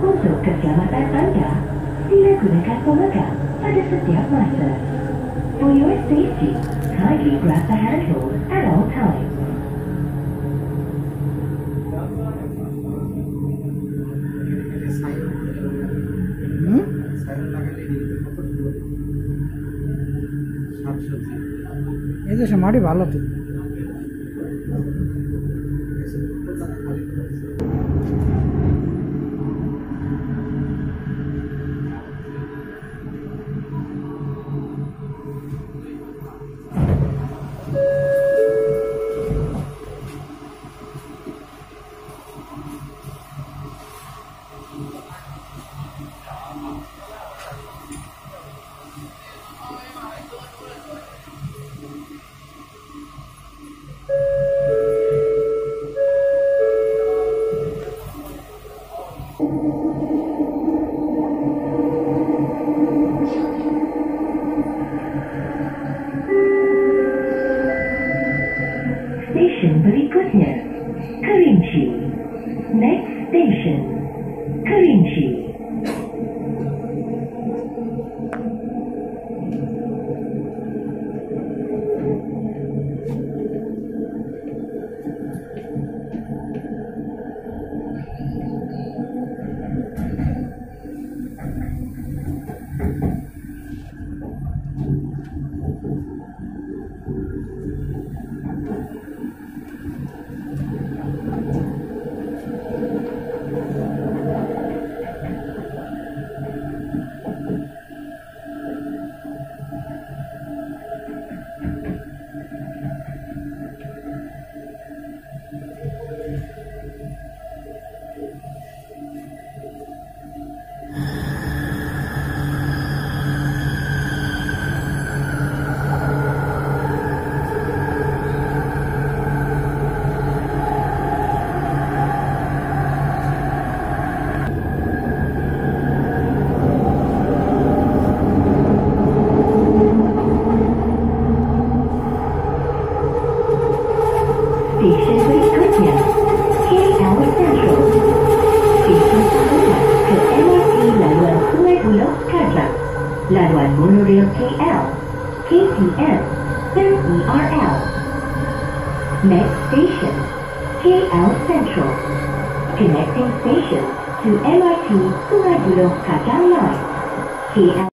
Untuk keselamatan anda, sila gunakan pemegang pada setiap masa. For your safety, kindly grab the handhold at all times. Ini tu semari balut. Berikutnya, Carinci. Next station, Carinci. Station berikutnya, KL Central. Station selanjutnya ke MIT Laluan Sumer Kata, Laluan Monorail KL, KTM, dan ERL. Next station, KL Central. Connecting station to MIT Laluan Sumer Kata line. KL